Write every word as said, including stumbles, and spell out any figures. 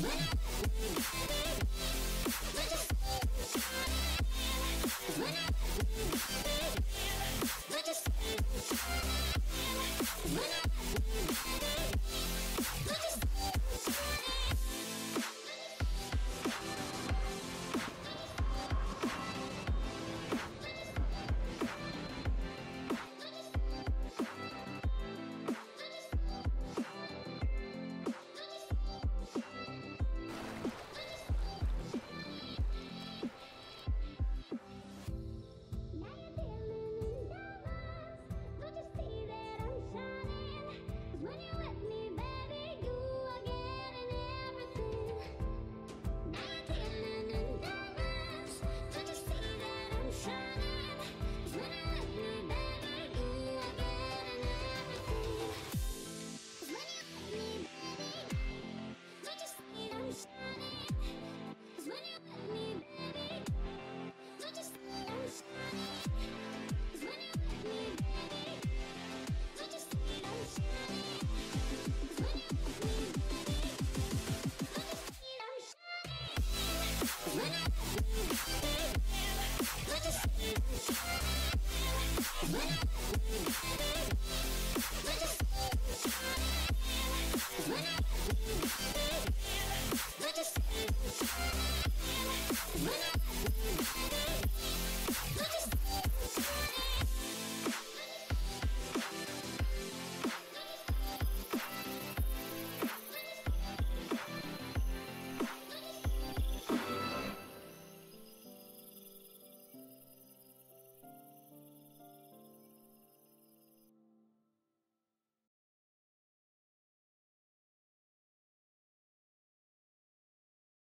What?